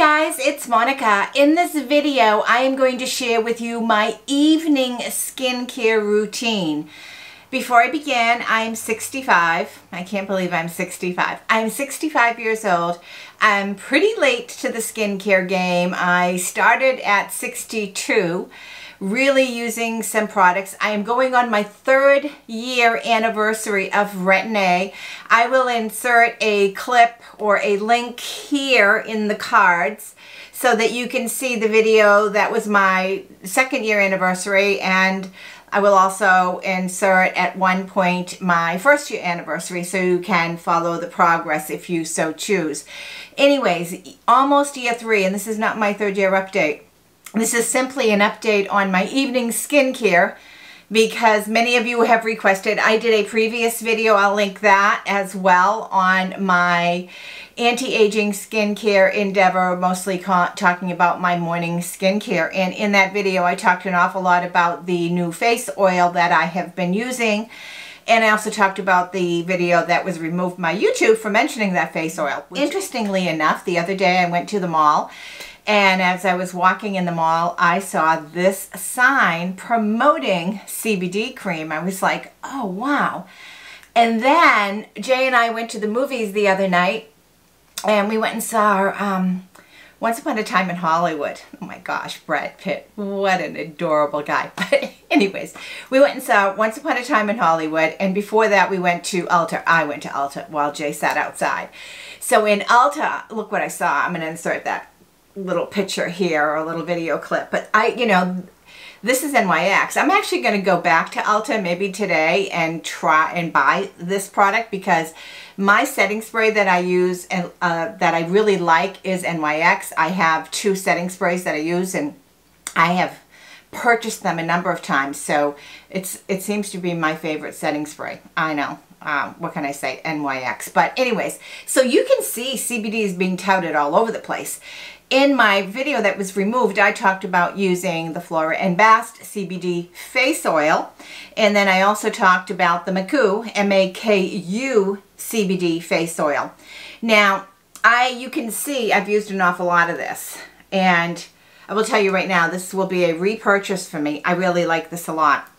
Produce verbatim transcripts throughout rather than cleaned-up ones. guys, it's Monica. In this video, I am going to share with you my evening skincare routine. Before I begin, I am sixty-five. I can't believe I'm sixty-five. I'm sixty-five years old. I'm pretty late to the skincare game. I started at sixty-two, really using some products. I am going on my third year anniversary of Retin-A. I will insert a clip or a link here in the cards so that you can see the video that was my second year anniversary, and I will also insert at one point my first year anniversary so you can follow the progress if you so choose. Anyways, almost year three, and this is not my third year update. This is simply an update on my evening skincare because many of you have requested. I did a previous video, I'll link that as well, on my anti-aging skincare endeavor, mostly talking about my morning skincare. And in that video, I talked an awful lot about the new face oil that I have been using. And I also talked about the video that was removed from my YouTube for mentioning that face oil. Interestingly enough, the other day I went to the mall, and as I was walking in the mall, I saw this sign promoting C B D cream. I was like, oh, wow. And then Jay and I went to the movies the other night, and we went and saw um, Once Upon a Time in Hollywood. Oh my gosh, Brad Pitt, what an adorable guy. But anyways, we went and saw Once Upon a Time in Hollywood, and before that we went to Ulta. I went to Ulta while Jay sat outside. So in Ulta, look what I saw. I'm going to insert that little picture here or a little video clip. But I, you know, this is N Y X. I'm actually going to go back to Ulta maybe today and try and buy this product because my setting spray that I use and uh, that I really like is N Y X. I have two setting sprays that I use, and I have purchased them a number of times. So it's it seems to be my favorite setting spray. I know. Um, what can I say? N Y X. But anyways, so you can see C B D is being touted all over the place. In my video that was removed, I talked about using the Flora and Bast C B D face oil, and then I also talked about the Maku M A K U C B D face oil. Now, I you can see I've used an awful lot of this, and I will tell you right now, this will be a repurchase for me. I really like this a lot.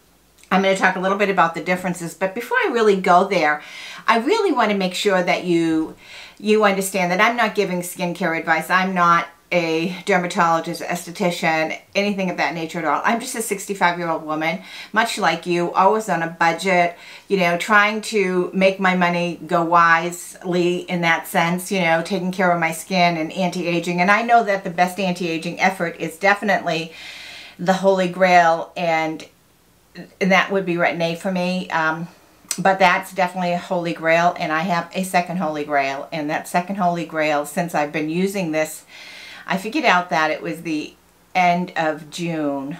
I'm going to talk a little bit about the differences, but before I really go there, I really want to make sure that you you understand that I'm not giving skincare advice. I'm not a dermatologist, esthetician, anything of that nature at all. I'm just a sixty-five-year-old woman, much like you, always on a budget, you know, trying to make my money go wisely in that sense, you know, taking care of my skin and anti-aging. And I know that the best anti-aging effort is definitely the Holy Grail, and, and that would be Retin-A for me. Um, But that's definitely a Holy Grail, and I have a second Holy Grail. And that second Holy Grail, since I've been using this, I figured out that it was the end of June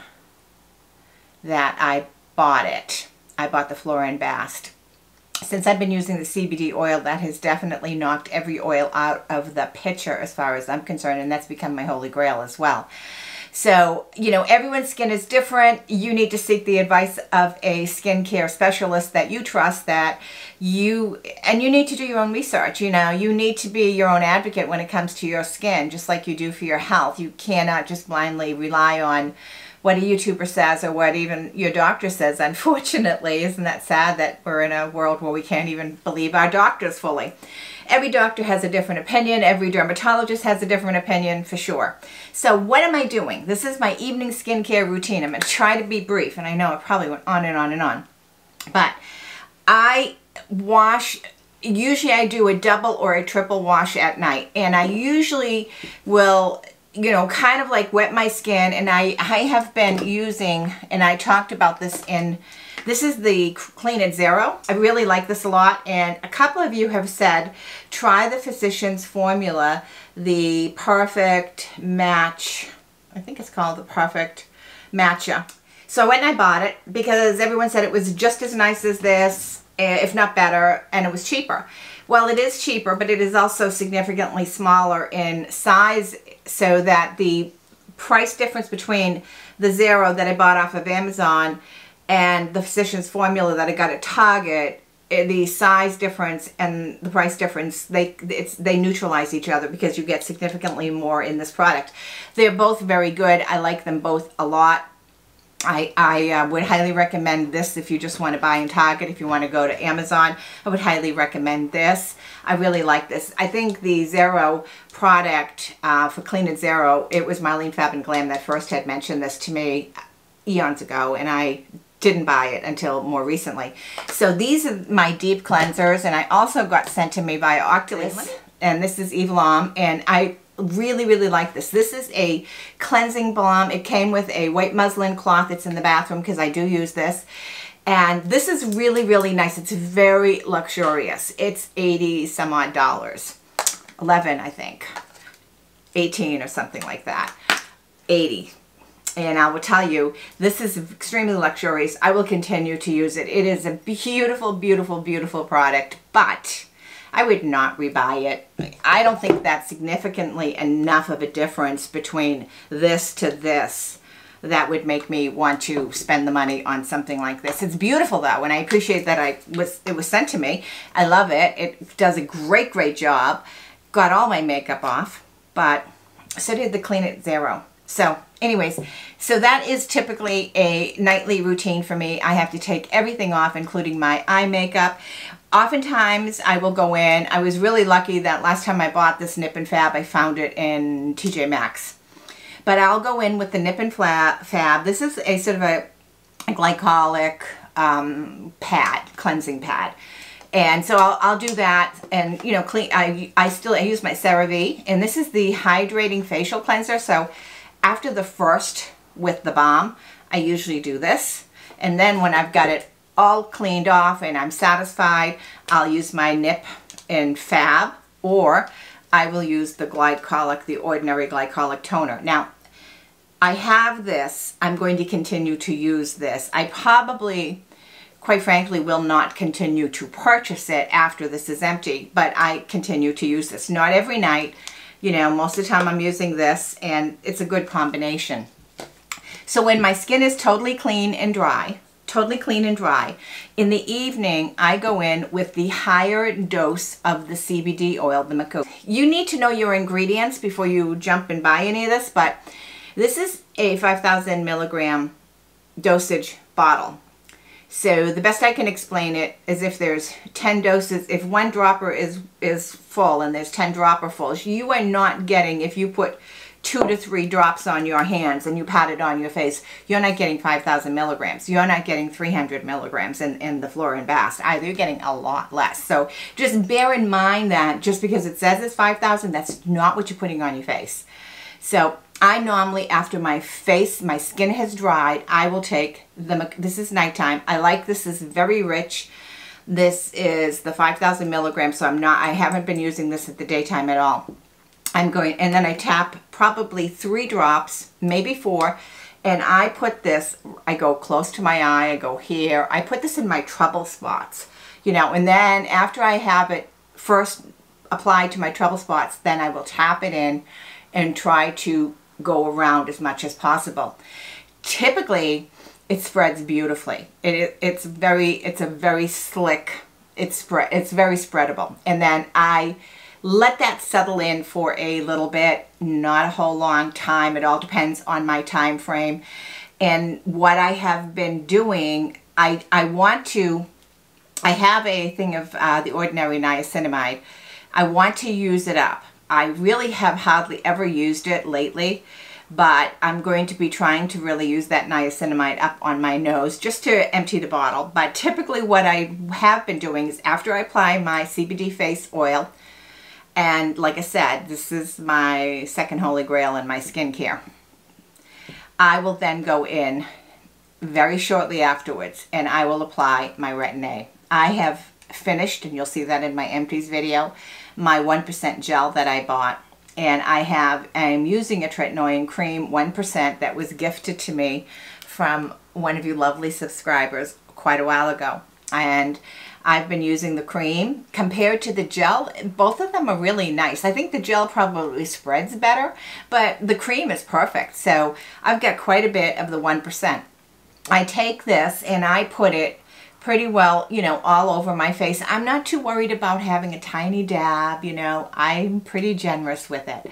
that I bought it. I bought the Flora and Bast. Since I've been using the C B D oil, that has definitely knocked every oil out of the picture as far as I'm concerned, and that's become my Holy Grail as well. So, you know, everyone's skin is different. You need to seek the advice of a skincare specialist that you trust, that you, and you need to do your own research. You know, you need to be your own advocate when it comes to your skin, just like you do for your health. You cannot just blindly rely on what a YouTuber says or what even your doctor says, unfortunately. Isn't that sad that we're in a world where we can't even believe our doctors fully? Every doctor has a different opinion. Every dermatologist has a different opinion, for sure. So what am I doing? This is my evening skincare routine. I'm going to try to be brief, and I know I probably went on and on and on. But I wash, usually I do a double or a triple wash at night, and I usually will, you know, kind of like wet my skin, and I, I have been using, and I talked about this in, this is the Clean It Zero. I really like this a lot, and a couple of you have said, try the Physician's Formula, the Perfect Match. I think it's called the Perfect Matcha. So I went and I bought it because everyone said it was just as nice as this, if not better, and it was cheaper. Well, it is cheaper, but it is also significantly smaller in size, so that the price difference between the Zero that I bought off of Amazon and the Physician's Formula that I got at Target the size difference and the price difference, they it's they neutralize each other because you get significantly more in this product. They're both very good. I like them both a lot. I, I uh, would highly recommend this if you just want to buy in Target. If you want to go to Amazon, I would highly recommend this. I really like this. I think the Zero product uh, for Clean It Zero, it was Marlene Fab and Glam that first had mentioned this to me eons ago, and I didn't buy it until more recently. So these are my deep cleansers, and I also got sent to me by Octoly, and this is Eve Lom, and I really really like this. This is a cleansing balm. It came with a white muslin cloth that's in the bathroom because I do use this, and this is really really nice. It's very luxurious. It's eighty some odd dollars, eleven I think, eighteen or something like that, eighty. And I will tell you, this is extremely luxurious. I will continue to use it. It is a beautiful beautiful beautiful product, but I would not rebuy it. I don't think that's significantly enough of a difference between this to this that would make me want to spend the money on something like this. It's beautiful though, and I appreciate that I was it was sent to me. I love it. It does a great great job. Got all my makeup off, but so did the Clean It Zero. So anyways, so that is typically a nightly routine for me. I have to take everything off, including my eye makeup. Oftentimes, I will go in. I was really lucky that last time I bought this Nip+Fab, I found it in T J Maxx. But I'll go in with the Nip+Fab. This is a sort of a glycolic um, pad, cleansing pad. And so I'll, I'll do that, and you know, clean. I, I still I use my CeraVe, and this is the hydrating facial cleanser. So after the first with the balm, I usually do this. And then when I've got it all cleaned off and I'm satisfied, I'll use my Nip+Fab, or I will use the glycolic, the Ordinary glycolic toner. Now, I have this. I'm going to continue to use this. I probably, quite frankly, will not continue to purchase it after this is empty, but I continue to use this. Not every night. You know, most of the time I'm using this, and it's a good combination. So when my skin is totally clean and dry, totally clean and dry, in the evening I go in with the higher dose of the C B D oil, the Maku. You need to know your ingredients before you jump and buy any of this, but this is a five thousand milligram dosage bottle. So the best I can explain it is if there's ten doses, if one dropper is, is full and there's ten dropper fulls, you are not getting, if you put two to three drops on your hands and you pat it on your face, you're not getting five thousand milligrams. You're not getting three hundred milligrams in, in the Flora and Bast either. You're getting a lot less. So just bear in mind that just because it says it's five thousand, that's not what you're putting on your face. So I normally, after my face, my skin has dried, I will take the, this is nighttime. I like this, is very rich. This is the five thousand milligrams, so I'm not, I haven't been using this at the daytime at all. I'm going, and then I tap probably three drops, maybe four, and I put this, I go close to my eye, I go here, I put this in my trouble spots, you know, and then after I have it first applied to my trouble spots, then I will tap it in and try to go around as much as possible. Typically, it spreads beautifully. It, it it's very it's a very slick. It's spread. It's very spreadable. And then I let that settle in for a little bit, not a whole long time. It all depends on my time frame and what I have been doing. I I want to. I have a thing of uh, the Ordinary niacinamide. I want to use it up. I really have hardly ever used it lately, but I'm going to be trying to really use that niacinamide up on my nose just to empty the bottle. But typically what I have been doing is after I apply my C B D face oil, and like I said, this is my second holy grail in my skincare, I will then go in very shortly afterwards and I will apply my Retin-A. I have finished, and you'll see that in my empties video, my one percent gel that I bought, and I have I'm using a tretinoin cream one percent that was gifted to me from one of you lovely subscribers quite a while ago, and I've been using the cream compared to the gel. Both of them are really nice. I think the gel probably spreads better, but the cream is perfect. So I've got quite a bit of the one percent. I take this and I put it pretty well, you know, all over my face. I'm not too worried about having a tiny dab, you know. I'm pretty generous with it.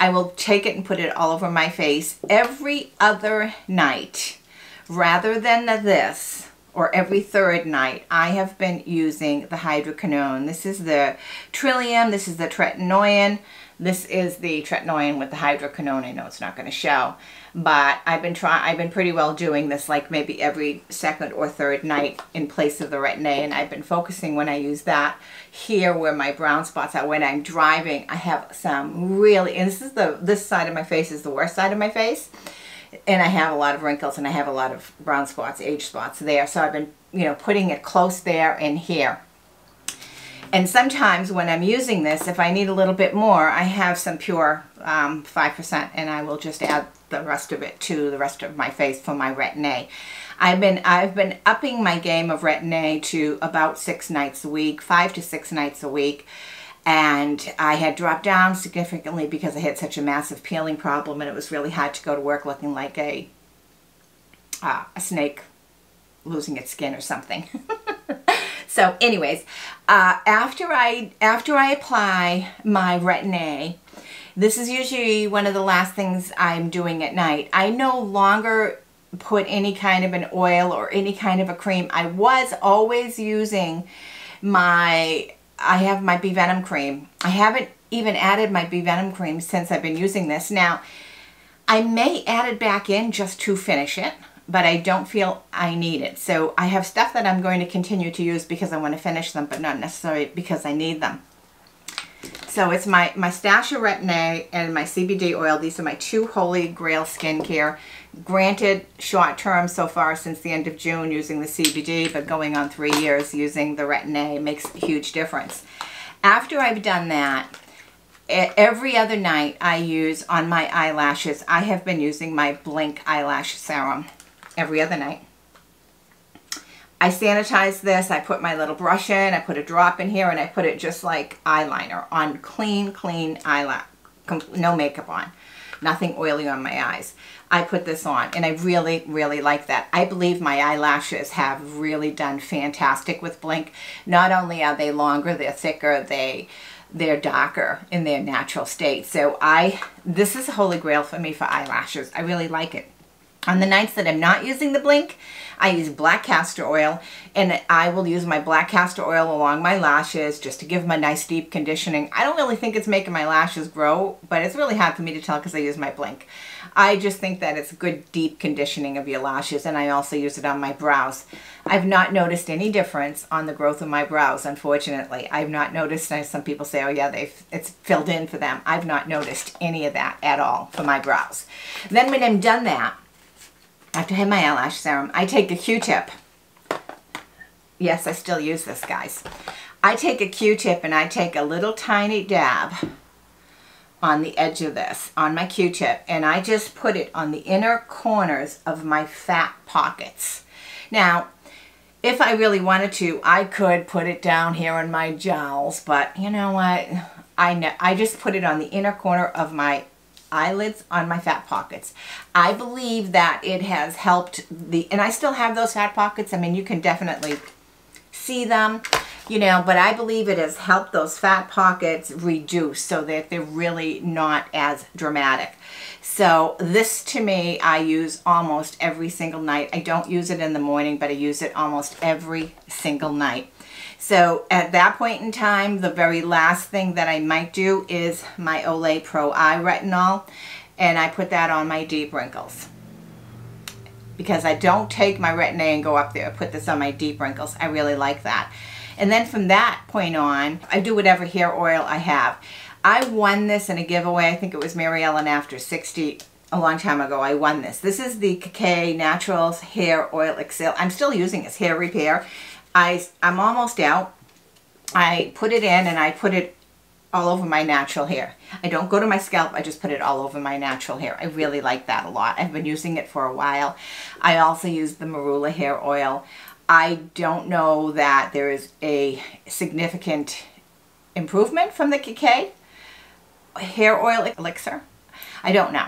I will take it and put it all over my face every other night rather than this, or every third night. I have been using the hydroquinone. This is the Trillium, this is the tretinoin. This is the tretinoin with the hydroquinone. I know it's not going to show, but I've been trying. I've been pretty well doing this, like maybe every second or third night in place of the Retin-A, and I've been focusing when I use that here where my brown spots are. When I'm driving, I have some really. And this is the this side of my face is the worst side of my face, and I have a lot of wrinkles and I have a lot of brown spots, age spots there. So I've been, you know, putting it close there and here. And sometimes when I'm using this, if I need a little bit more, I have some pure um, five percent, and I will just add the rest of it to the rest of my face for my Retin-A. I've been, I've been upping my game of Retin-A to about six nights a week, five to six nights a week. And I had dropped down significantly because I had such a massive peeling problem, and it was really hard to go to work looking like a, uh, a snake losing its skin or something. So anyways, uh, after I after I apply my Retin-A, this is usually one of the last things I'm doing at night. I no longer put any kind of an oil or any kind of a cream. I was always using my, I have my Bee Venom cream. I haven't even added my Bee Venom cream since I've been using this. Now, I may add it back in just to finish it, but I don't feel I need it. So I have stuff that I'm going to continue to use because I want to finish them, but not necessarily because I need them. So it's my, my stash of Retin-A and my C B D oil. These are my two holy grail skincare. Granted, short term so far since the end of June using the C B D, but going on three years using the Retin-A makes a huge difference. After I've done that, every other night I use on my eyelashes, I have been using my Blinq eyelash serum. Every other night. I sanitize this, I put my little brush in, I put a drop in here, and I put it just like eyeliner on, clean, clean eyelash, no makeup on, nothing oily on my eyes. I put this on, and I really, really like that. I believe my eyelashes have really done fantastic with Blinq. Not only are they longer, they're thicker, they, they're darker in their natural state. So I, this is a holy grail for me for eyelashes. I really like it. On the nights that I'm not using the Blinq, I use black castor oil, and I will use my black castor oil along my lashes just to give them a nice deep conditioning. I don't really think it's making my lashes grow, but it's really hard for me to tell because I use my Blinq. I just think that it's good deep conditioning of your lashes, and I also use it on my brows. I've not noticed any difference on the growth of my brows, unfortunately. I've not noticed, and some people say, oh yeah, they've, it's filled in for them. I've not noticed any of that at all for my brows. Then when I'm done that, after I have my eyelash serum, I take a Q-tip. Yes, I still use this, guys. I take a Q-tip and I take a little tiny dab on the edge of this, on my Q-tip, and I just put it on the inner corners of my fat pockets. Now, if I really wanted to, I could put it down here on my jowls, but you know what? I know, I just put it on the inner corner of my eyelids, on my fat pockets. I believe that it has helped the, and I still have those fat pockets. I mean, you can definitely see them, you know, but I believe it has helped those fat pockets reduce so that they're really not as dramatic. So this to me, I use almost every single night. I don't use it in the morning, but I use it almost every single night. So at that point in time, the very last thing that I might do is my Olay Pro Eye Retinol, and I put that on my deep wrinkles. Because I don't take my Retin-A and go up there, I put this on my deep wrinkles. I really like that. And then from that point on, I do whatever hair oil I have. I won this in a giveaway. I think it was Mary Ellen After sixty. A long time ago, I won this. This is the Kukui Naturals Hair Oil Exhale. I'm still using this, Hair Repair. I, I'm almost out. I put it in and I put it all over my natural hair. I don't go to my scalp. I just put it all over my natural hair. I really like that a lot. I've been using it for a while. I also use the Marula hair oil. I don't know that there is a significant improvement from the Kukui hair oil elixir. I don't know.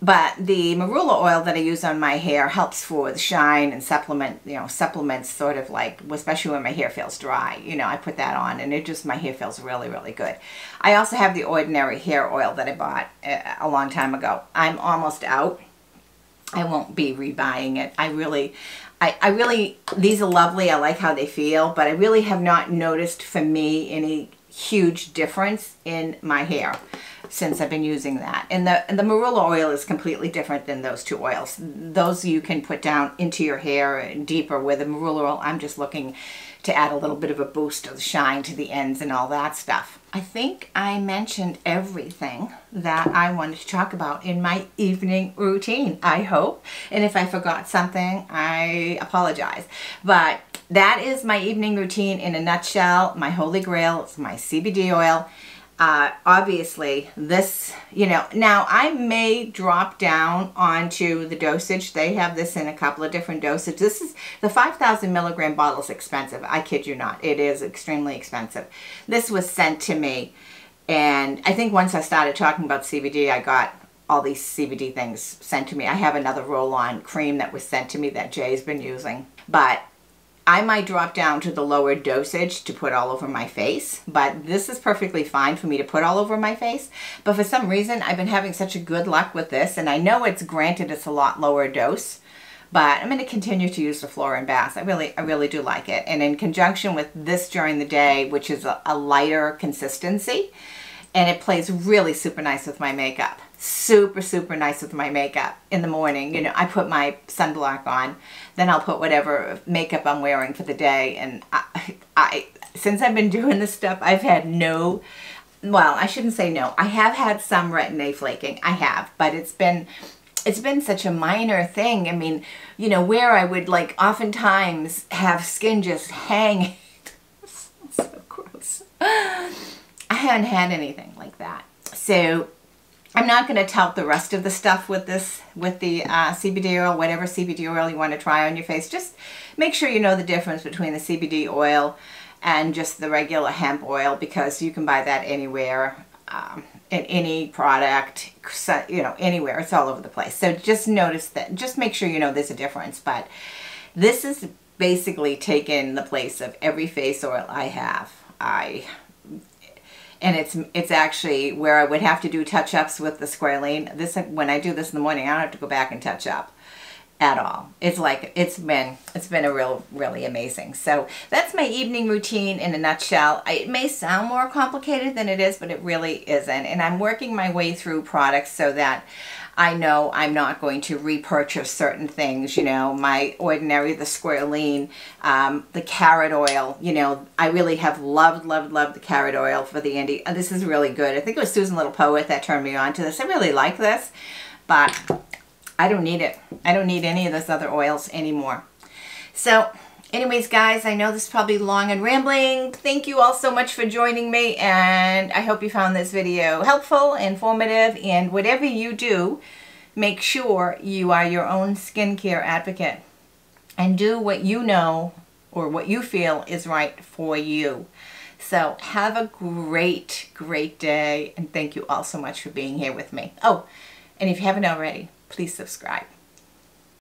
But the Marula oil that I use on my hair helps for the shine and supplement, you know, supplements sort of like, especially when my hair feels dry. You know, I put that on and it just, my hair feels really, really good. I also have the Ordinary hair oil that I bought a long time ago. I'm almost out. I won't be rebuying it. I really, I, I really, these are lovely. I like how they feel, but I really have not noticed for me any huge difference in my hair since I've been using that. And the, and the Marula oil is completely different than those two oils. Those you can put down into your hair and deeper, where the Marula oil, I'm just looking to add a little bit of a boost of shine to the ends and all that stuff. I think I mentioned everything that I wanted to talk about in my evening routine, I hope. And if I forgot something, I apologize. But that is my evening routine in a nutshell. My holy grail is my C B D oil. Uh, obviously this, you know, now I may drop down onto the dosage. They have this in a couple of different dosages. This is the five thousand milligram bottle is expensive. I kid you not. It is extremely expensive. This was sent to me. And I think once I started talking about C B D, I got all these C B D things sent to me. I have another roll-on cream that was sent to me that Jay's been using, but I might drop down to the lower dosage to put all over my face, but this is perfectly fine for me to put all over my face. But for some reason, I've been having such a good luck with this, and I know it's granted it's a lot lower dose, but I'm going to continue to use the Flora and Bast. I really, I really do like it. And in conjunction with this during the day, which is a, a lighter consistency, and it plays really super nice with my makeup. Super, super nice with my makeup. In the morning, you know, I put my sunblock on, then I'll put whatever makeup I'm wearing for the day. And I, I since I've been doing this stuff, I've had no, well, I shouldn't say no. I have had some Retin-A flaking. I have, but it's been, it's been such a minor thing. I mean, you know, where I would like oftentimes have skin just hang. This sounds so gross. I haven't had anything like that. So I'm not going to tout the rest of the stuff with this, with the uh, C B D oil, whatever C B D oil you want to try on your face. Just make sure you know the difference between the C B D oil and just the regular hemp oil, because you can buy that anywhere, um, in any product, you know, anywhere. It's all over the place. So just notice that, just make sure you know there's a difference. But this is basically taken the place of every face oil I have. I... And it's it's actually where I would have to do touch-ups with the squalene. This, when I do this in the morning, I don't have to go back and touch up at all. It's like, it's been, it's been a real, really amazing. So that's my evening routine in a nutshell. I, it may sound more complicated than it is, but it really isn't. And I'm working my way through products so that I know I'm not going to repurchase certain things, you know, my Ordinary, the squalene, um, the carrot oil. You know, I really have loved, loved, loved the carrot oil for the Andy. Oh, this is really good. I think it was Susan Little Poet that turned me on to this. I really like this, but I don't need it. I don't need any of those other oils anymore. So anyways, guys, I know this is probably long and rambling. Thank you all so much for joining me, and I hope you found this video helpful, informative, and whatever you do, make sure you are your own skincare advocate and do what you know or what you feel is right for you. So have a great, great day, and thank you all so much for being here with me. Oh, and if you haven't already, please subscribe.